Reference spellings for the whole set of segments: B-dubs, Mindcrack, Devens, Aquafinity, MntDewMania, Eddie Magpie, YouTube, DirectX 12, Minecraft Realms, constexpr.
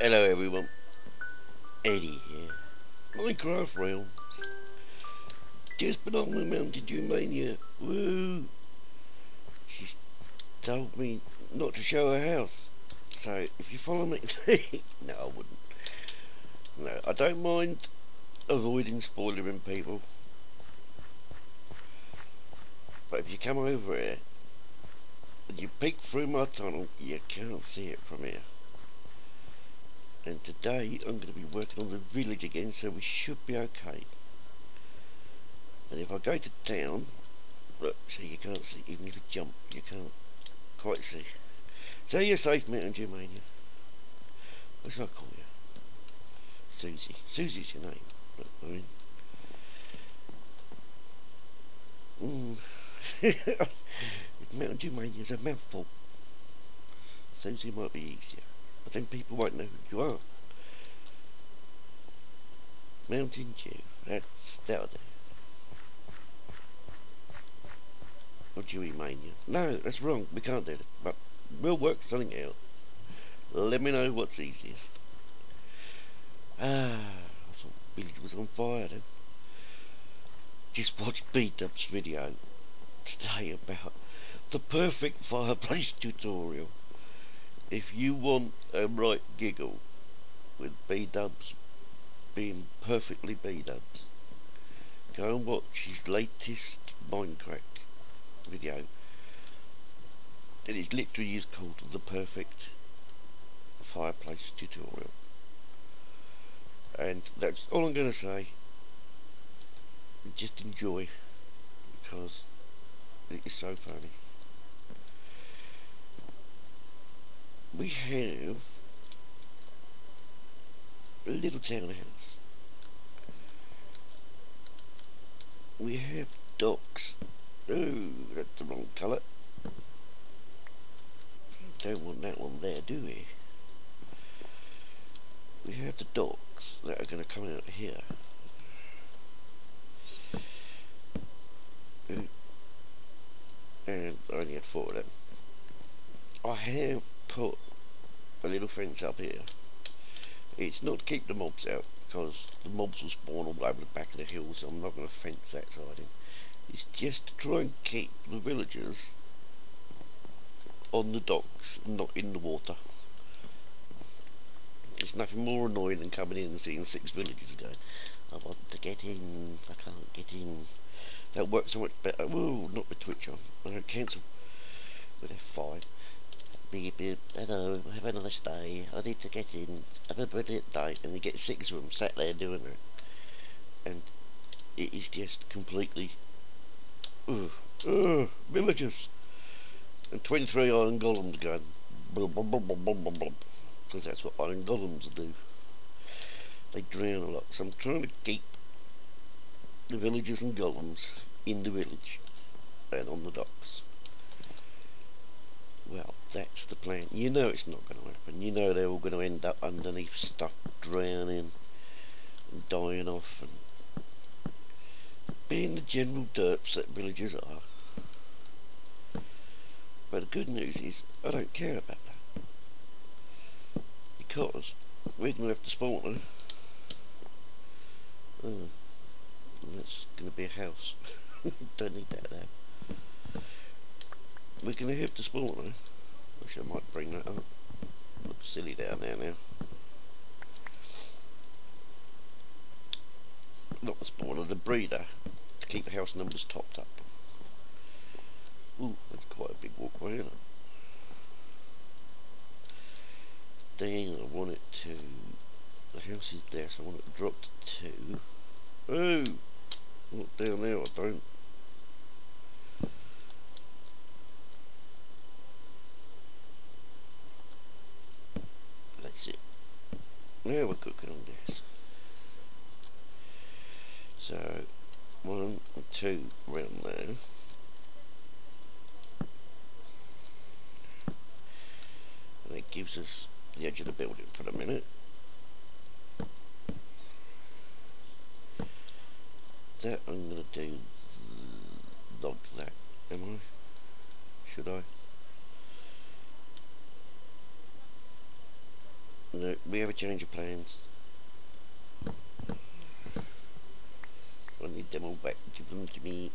Hello everyone, Eddie here. Minecraft Realms. Just been on with MntDewMania. Woo! She's told me not to show her house. So if you follow me, no, I wouldn't. No, I don't mind avoiding spoiling people. But if you come over here and you peek through my tunnel, you can't see it from here. And today I'm going to be working on the village again, so we should be okay. And if I go to town, look, see, you can't see, even if you jump, you can't quite see. So you're safe, MntDewMania. What should I call you? Susie. Susie's your name. Look, I mean. MntDewMania is a mouthful. Susie might be easier. But then people won't know who you are. Mountain Dew, that'll do. Or DewMania. No, that's wrong, we can't do that. But we'll work something out. Let me know what's easiest. I thought the village was on fire then. Just watched B-dubs video today about the perfect fireplace tutorial. If you want a right giggle with B-dubs being perfectly B-dubs, go and watch his latest Mindcrack video. It is literally called the perfect fireplace tutorial. And that's all I'm going to say. Just enjoy, because it is so funny. We have a little townhouse. We have docks. Oh, that's the wrong colour. Don't want that one there, do we? We have the docks that are going to come out here. And I only had 4 of them. I have put a little fence up here. It's not to keep the mobs out, because the mobs will spawn all over the back of the hills, so I'm not going to fence that side in. It's just to try and keep the villagers on the docks, not in the water. There's nothing more annoying than coming in and seeing 6 villagers going, I want to get in, I can't get in. That works so much better. Whoa, not with Twitch on. I'm going to cancel. But they're fine. Hello, have a nice day, I need to get in, have a brilliant day, and you get 6 of them sat there doing it, and it is just completely villagers and 23 iron golems going because that's what iron golems do. They drown a lot, so I'm trying to keep the villagers and golems in the village and on the docks. Well, that's the plan. You know it's not going to happen. You know they're all going to end up underneath stuff, drowning and dying off and being the general derps that villagers are. But the good news is I don't care about that, because we're going to have to spawn. Oh, that's going to be a house. Don't need that now. We're going to have to spawn. Wish I might bring that up. Looks silly down there now. Not the spawner, the breeder. To keep the house numbers topped up. Ooh, that's quite a big walkway, isn't it? Dang, I want it to... The house is there, so I want it to drop to 2. Ooh! Not down there, I don't. That's it. Now we're cooking on gas. So 1 and 2 round there. And it gives us the edge of the building for a minute. That I'm gonna do log that, am I? Should I? we have a change of plans. Let me demo back, give them to me.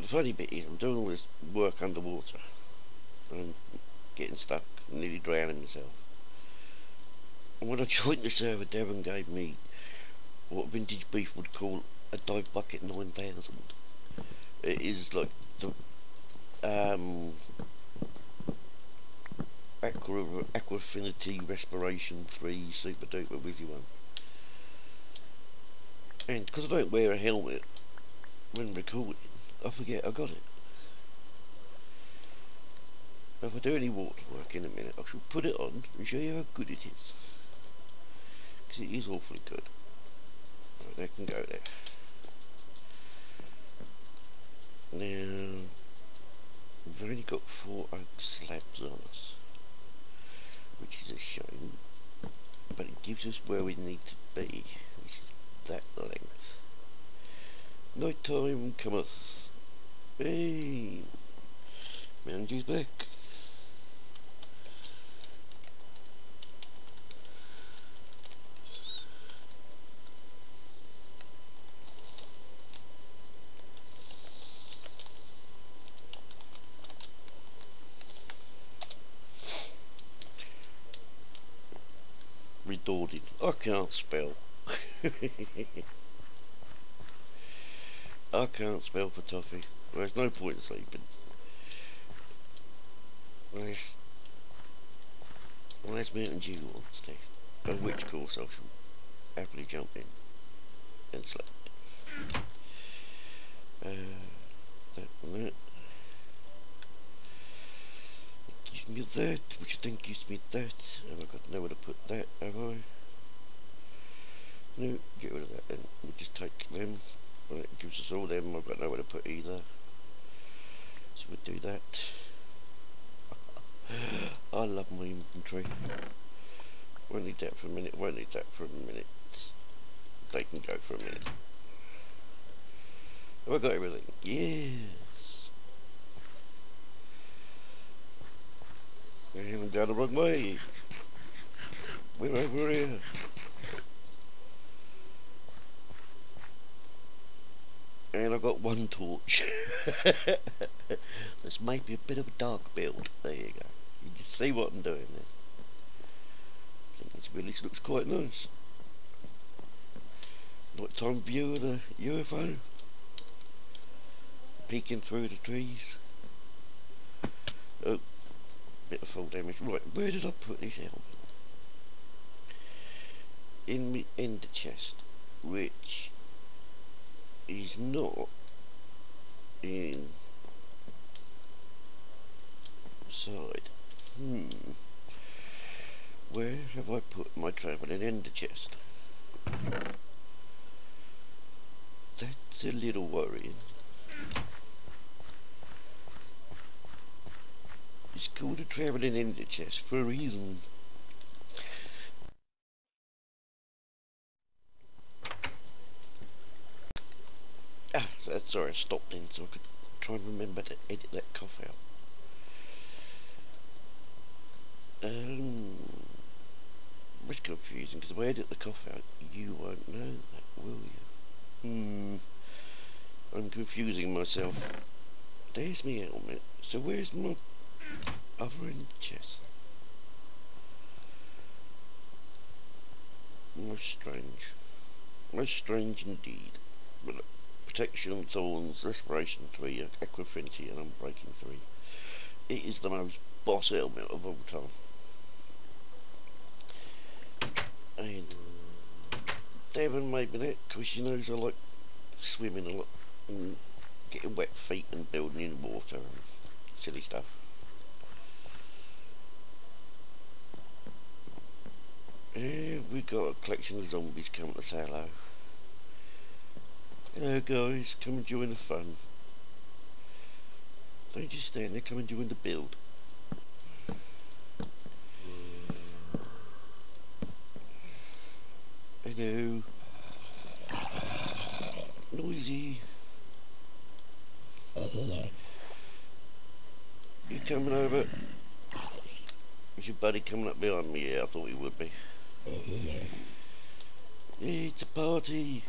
The funny bit is I'm doing all this work underwater. I'm getting stuck, nearly drowning myself. And when I joined the server, Devon gave me what Vintage Beef would call a Dive Bucket 9000. It is like the Aquafinity Respiration 3 Super Duper Wizzy one. And because I don't wear a helmet when recording, I forget I got it. Now if I do any water work in a minute, I shall put it on and show you how good it is. Because it is awfully good. Right, that can go there. Now, we've only got 4 oak slabs on us, which is a shame, but it gives us where we need to be, which is that length. Night time cometh. Hey, Mandy's back. Redorded. I can't spell. I can't spell for toffee. Well, there's no point in sleeping. Unless Mountain Dew wants to. But which course I shall happily jump in and sleep. That one there. Gives me that, which then gives me that, and I've got nowhere to put that, have I? No, get rid of that then. We'll just take them. Well, it gives us all them. I've got nowhere to put either, so we'll do that. I love my inventory. Won't need that for a minute, won't need that for a minute. They can go for a minute. Have I got everything? Yes! We're heading down the wrong way! We're over here! And I've got 1 torch. This might be a bit of a dark build. There you go. You can see what I'm doing there. I think this village looks quite nice. Nighttime view of the UFO. Peeking through the trees. Oh, bit of fall damage. Right, where did I put this helmet? In the ender chest, which is not in side. Where have I put my travelling ender chest? That's a little worrying. It's called a travelling ender chest for a reason. Sorry, I stopped in so I could try and remember to edit that cough out. It's confusing because if I edit the cough out, you won't know that, will you? I'm confusing myself. There's my helmet. So where's my other end chest? Most strange. Most strange indeed. But look. Protection, Thorns, Respiration 3, Aquafinity and Unbreaking 3. It is the most boss helmet of all time. And Devon made me that because she knows I like swimming a lot and getting wet feet and building in water and silly stuff. And we got a collection of zombies coming to say hello. Hello guys, come and join the fun. Don't just stand there, come and join the build. Hello. Noisy. You coming over? Is your buddy coming up behind me? Yeah, I thought he would be. It's a party.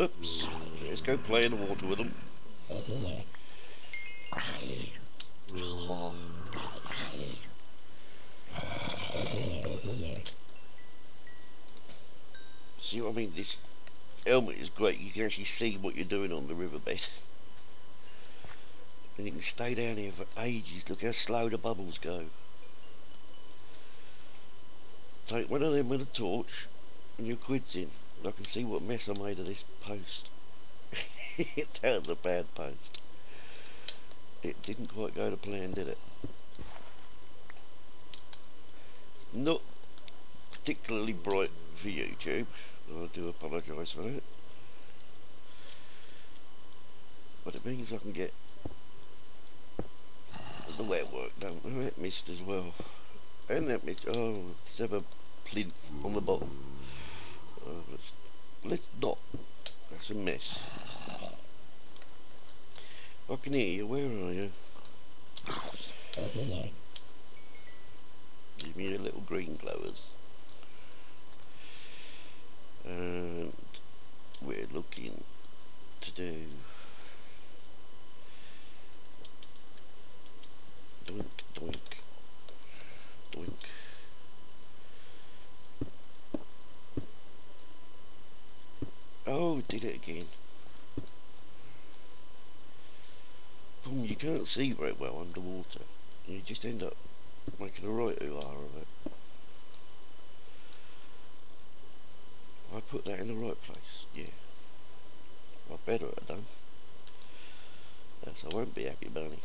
Oops. Let's go play in the water with them. Oh. See what I mean? This helmet is great. You can actually see what you're doing on the riverbed. And you can stay down here for ages. Look how slow the bubbles go. Take one of them with a torch and your quid's in. And I can see what mess I made of this post. That was a bad post. It didn't quite go to plan, did it? Not particularly bright for YouTube. I do apologise for it. But it means I can get the wet work done. Oh, that missed as well. And that missed. Oh, let's have a plinth on the bottom. Oh, let's not. That's a mess. I can hear you. Where are you? Give me your little green glowers. And we're looking to do. Doink, doink, doink. Oh, did it again. Boom, you can't see very well underwater. You just end up making a right ooh ah of it. I put that in the right place, yeah. I better have done. Yes, I won't be happy, Barney.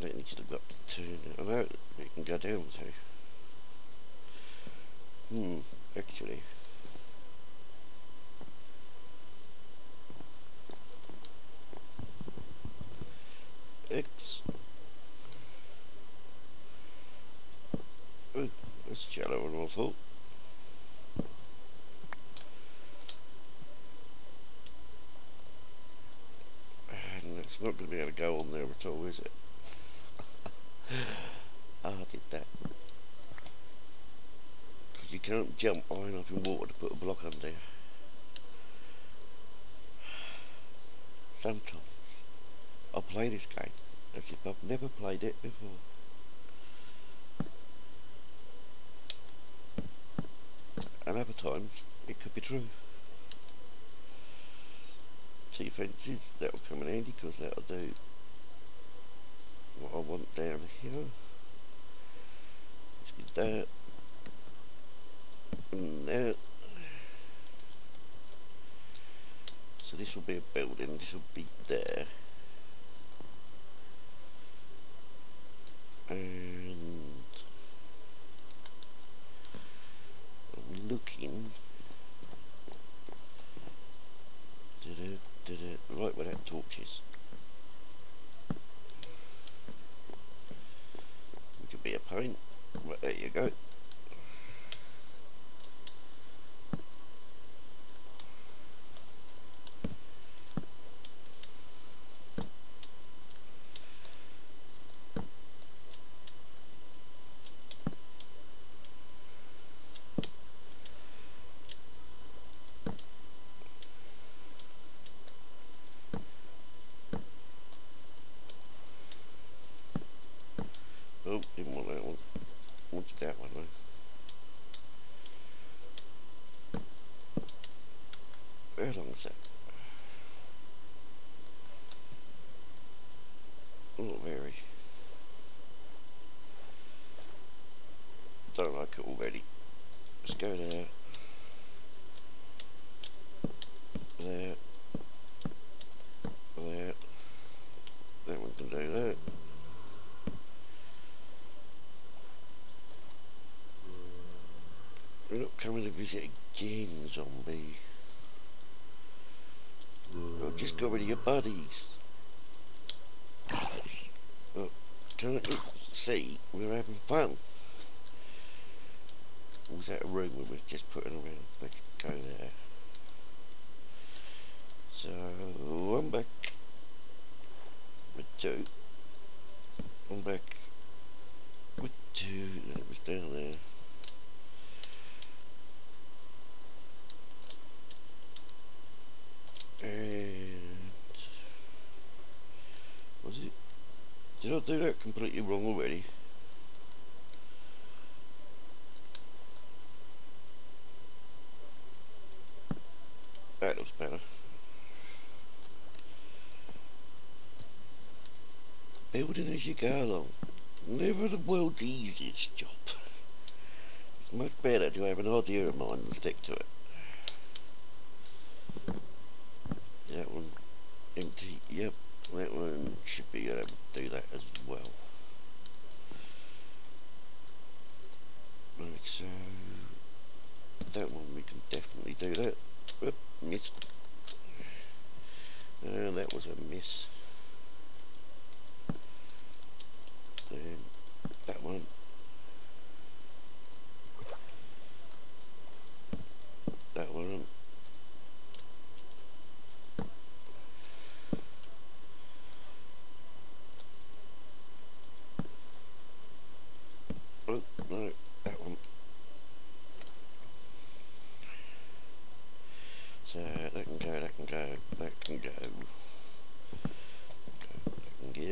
That needs to go up to 2. I know it can go down to. Actually. X. Ooh, that's shallow and awful. And it's not going to be able to go on there at all, is it? I did that. Because you can't jump high enough in water to put a block under you. Sometimes I play this game as if I've never played it before. And other times it could be true. Two fences, that'll come in handy because that'll do what I want down here. Let's get that and that. So this will be a building, this will be there. And looking right where that torch is. It could be a pain, but there you go. Don't like it already. Let's go there. There. There. That one can do that. We're not coming to visit again, zombie. I've just got rid of your buddies. Oh, can't you see? We're having fun. Was that a room we were just putting around? They could go there. So I'm back. With two. I'm back. With two. And it was down there. And was it? Did I do that completely wrong already? That looks better. Building as you go along. Never the world's easiest job. It's much better to have an idea in mind and stick to it. That one empty, yep, that one should be able to do that as well. Right, so that one we can definitely do that. Oop, missed. That was a miss. Then that one. That one. Oh, no, that one. So that can go, that can go, that can go. That can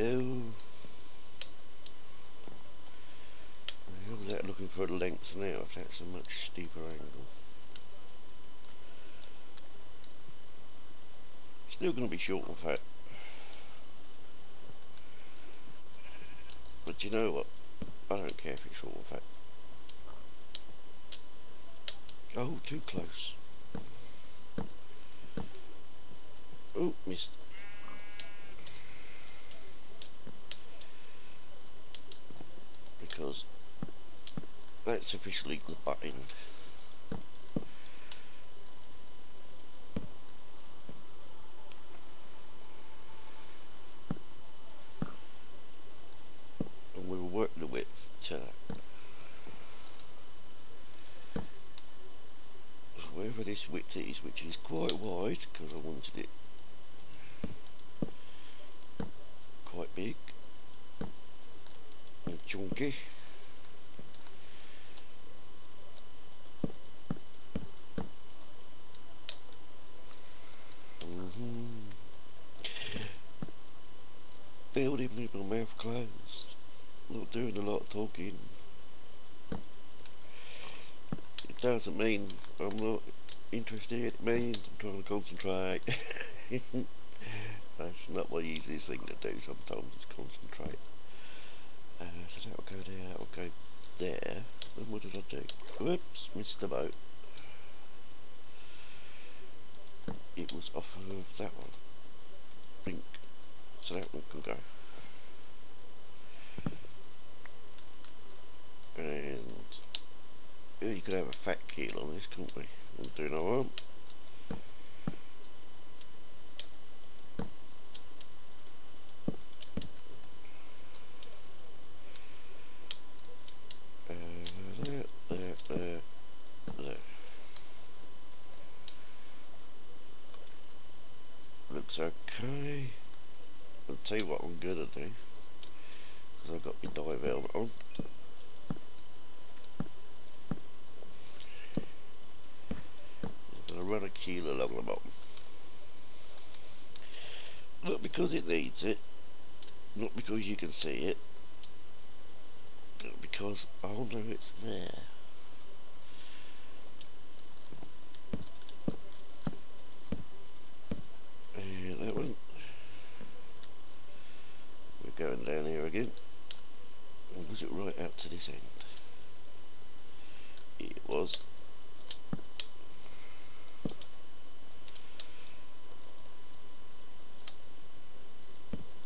go. How's that looking for a length now if that's a much steeper angle? Still going to be short and fat. But you know what? I don't care if it's short and fat. Oh, too close. Oh, missed. Because that's officially blind. And we'll work the width to that. So wherever this width is, which is quite wide, because I wanted it quite big and chunky. Building with my mouth closed, not doing a lot of talking. It doesn't mean I'm not interested, it means I'm trying to concentrate. That's not the easiest thing to do sometimes, is concentrate. So that'll go there, that'll go there. Then what did I do? Whoops, missed the boat. It was off of that one. Blink. So that one can go. And you could have a fat keel on this, couldn't we? Wouldn't do no harm. There. Looks okay. I'll tell you what I'm gonna do, because I've got my dive helmet on. I'm gonna run a keel along the bottom. Not because it needs it, not because you can see it, but because I'll know it's there. Going down here again, or was it right out to this end? It was.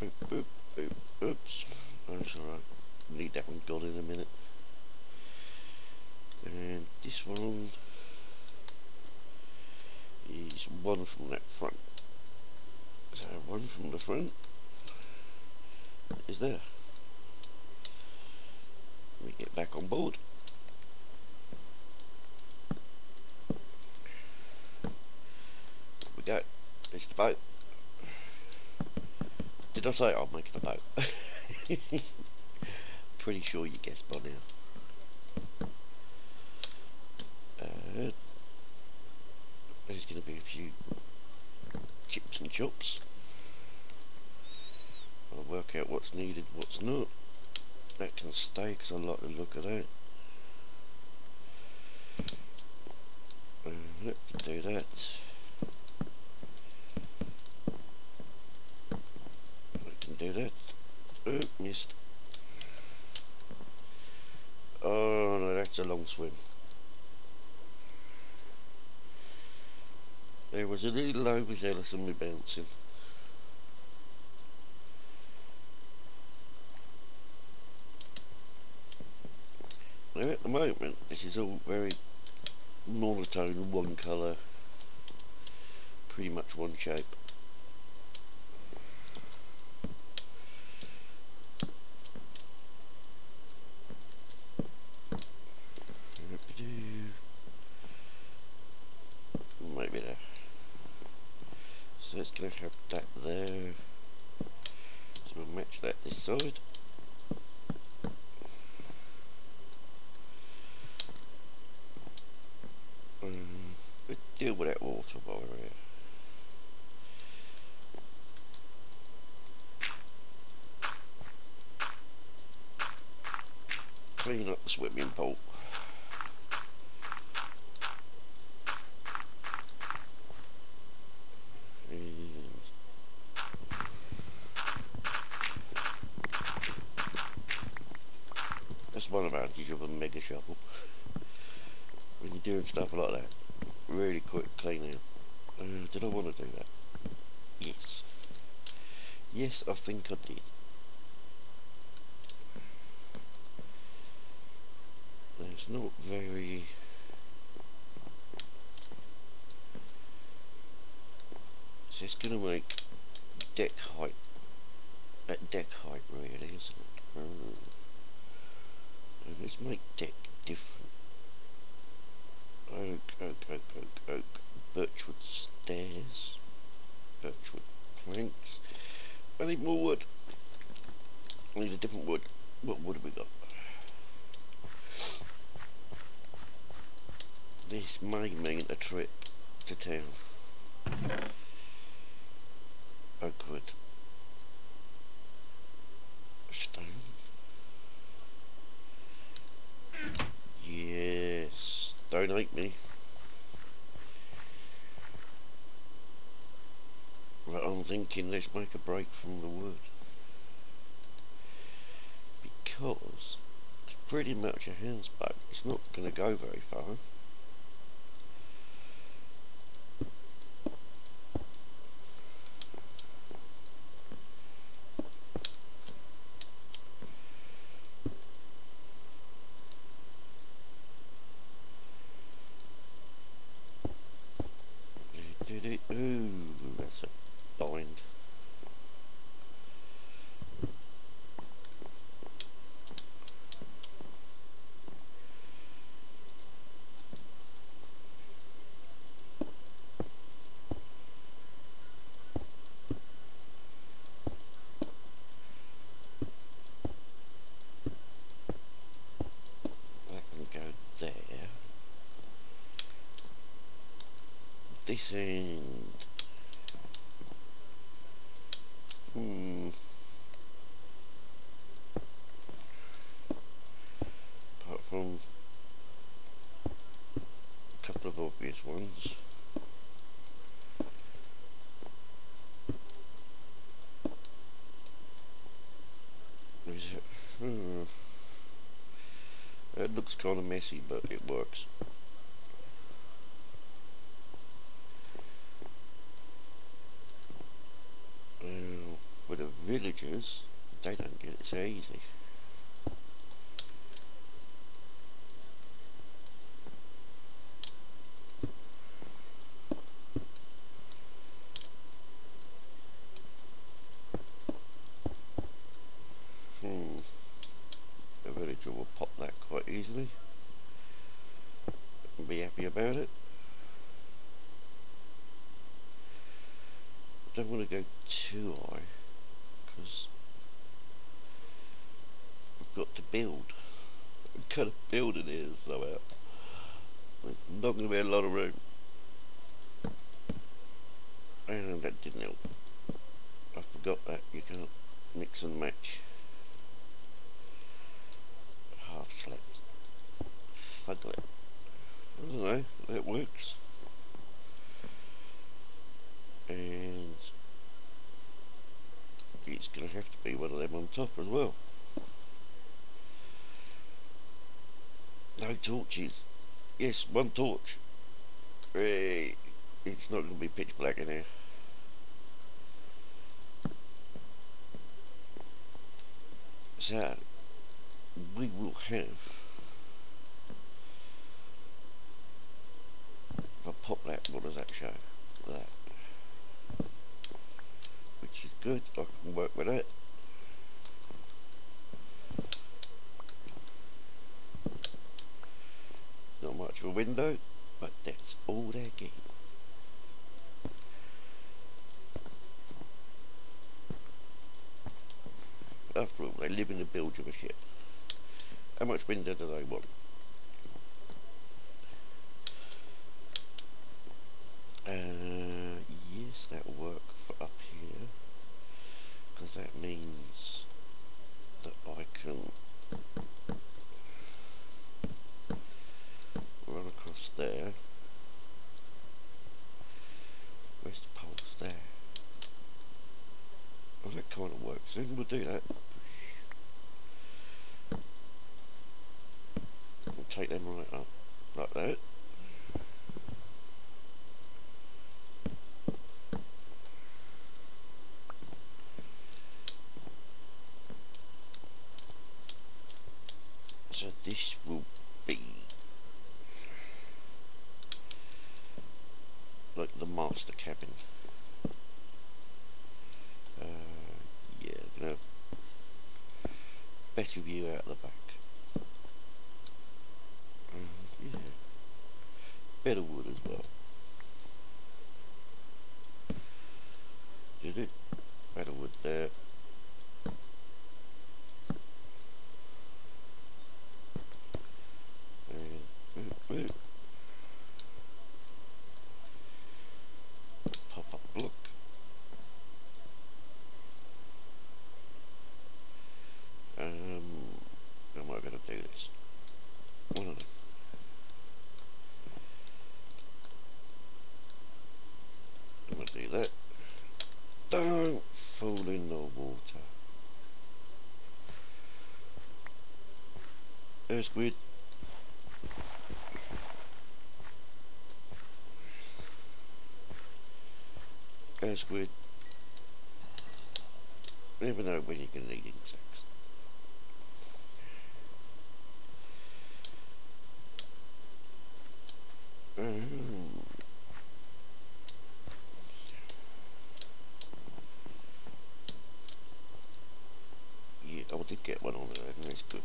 Boop, boop, boop, oops. I'm sorry, I need that one gone in a minute. And this one is one from that front. So one from the front. Is there? Let me get back on board. There we go. It's the boat. Did I say I'm making a boat? Pretty sure you guessed by now. There's going to be a few chips and chops. I'll work out what's needed, what's not. That can stay because I like the look of that. Let me do that. I can do that. Oh, missed. Oh no, that's a long swim. There was a little overzealous on me bouncing. Now at the moment, this is all very monotone, one colour, pretty much one shape. Maybe there. So it's going to have that there. So we'll match that this side. We'll deal with that water while we're here. Clean up the swimming pool. That's one advantage of a mega shovel. When you're doing stuff like that, really quick cleaning. Did I want to do that? Yes. Yes, I think I did. It's not very... So it's going to make deck height, at deck height really, isn't it? Let's make deck different. Oak, birchwood stairs, birchwood planks. I need more wood. I need a different wood. What wood have we got? This may mean a trip to town. Oak wood. Stone. Yes. Don't hate me. But I'm thinking let's make a break from the wood. Because it's pretty much a hand's boat. It's not going to go very far. This end. Apart from a couple of obvious ones. Is it? It looks kind of messy, but it works. Villagers, they don't get it so easy. A villager will pop that quite easily and be happy about it. don't want to go too high because I've got to build. I'm kind of building here somehow. There's not going to be a lot of room. And that didn't help. I forgot that you can't mix and match. Half select. Fuck it. I don't know, that works. And it's going to have to be one of them on top as well. No torches. Yes, one torch. Hey, it's not going to be pitch black in here. So we will have. If I pop that, what does that show? That. Which is good, I can work with it. Not much of a window, but that's all they're getting. After all, they live in the bilge of a ship. How much window do they want? Yes, that'll work for up here, because that means that I can run across there. Where's the poles there? Well, that kind of works, then we'll do that. We'll take them right up, like that. So this will be like the master cabin. Yeah, gonna have better view out the back. Yeah, better wood as well. Did it? Better wood there. Squid. Go squid. Never know when you're going to need insects. Yeah, I did get one on there and it's good.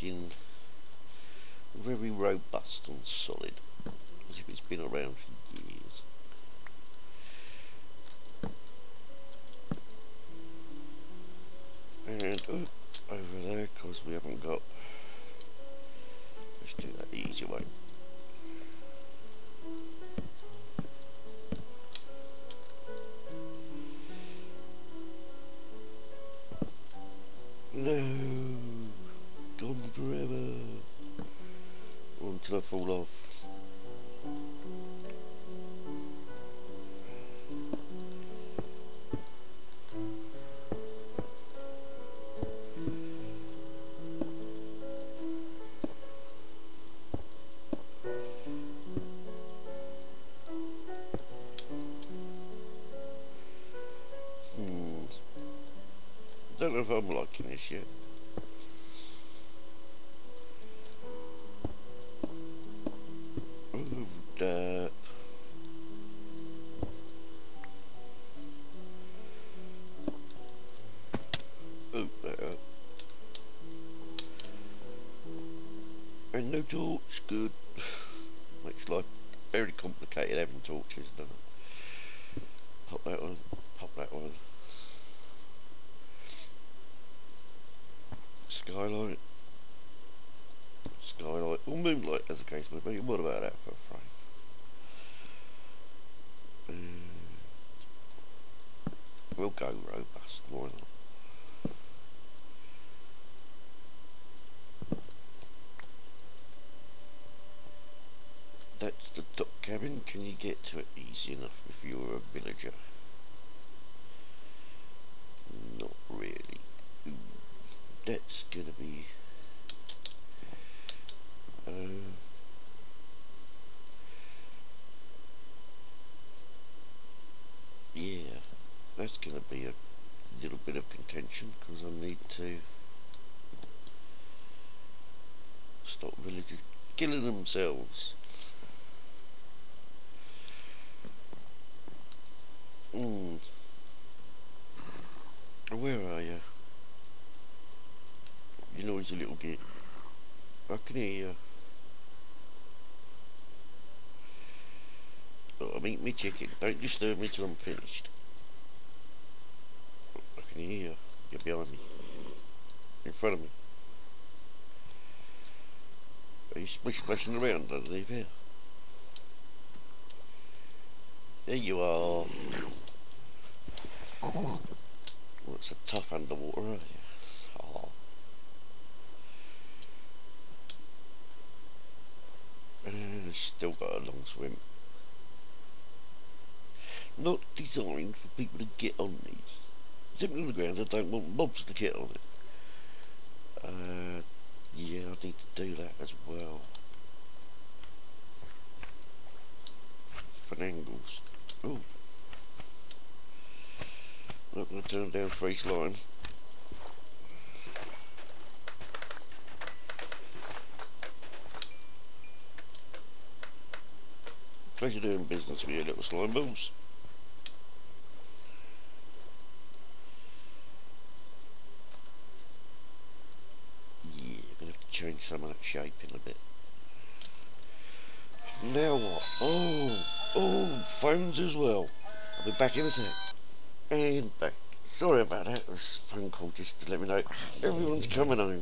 And of unblocking this shit. Ooh, that. Ooh, that. And no torch, good. Makes life very complicated having torches, doesn't it? Pop that one, pop that one. Skylight. Skylight or moonlight as the case may be. What about that for a frame? We'll go robust, why not? That's the duck cabin. Can you get to it easy enough if you were a villager? Not really. That's gonna be yeah, that's gonna be a little bit of contention because I need to stop villagers killing themselves. Where are you? You noisy little git. I can hear you. Oh, I'm eating me chicken. Don't disturb me till I'm finished. I can hear you. You're behind me. In front of me. Are you splashing around underneath here? There you are. Well, it's a tough underwater, aren't you? Oh. Still got a long swim. Not designed for people to get on these. Simply on the grounds I don't want mobs to get on it. Yeah, I need to do that as well. Different angles. Ooh. Not going to turn down face line. Pleasure doing business with you little slime balls. Yeah, gonna have to change some of that shape in a bit. Now what? Oh, phones as well. I'll be back in a sec. And back. Sorry about that, it was a phone call just to let me know everyone's coming home.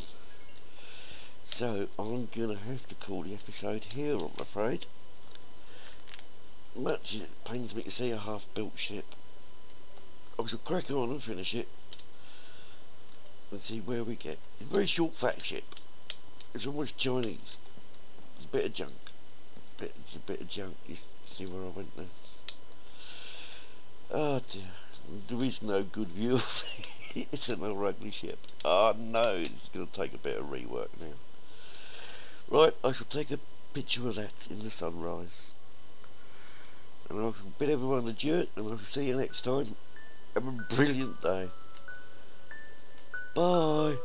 So I'm gonna have to call the episode here, I'm afraid. Much as it pains me to see a half-built ship, I shall crack on and finish it and see where we get. It's a very short fat ship. It's almost Chinese. It's a bit of junk. It's a bit of junk. You see where I went there? Oh dear. There is no good view of it. It's an old ugly ship. Oh no, it's going to take a bit of rework now. Right, I shall take a picture of that in the sunrise. And I will bid everyone adieu, and I will see you next time. Have a brilliant day. Bye.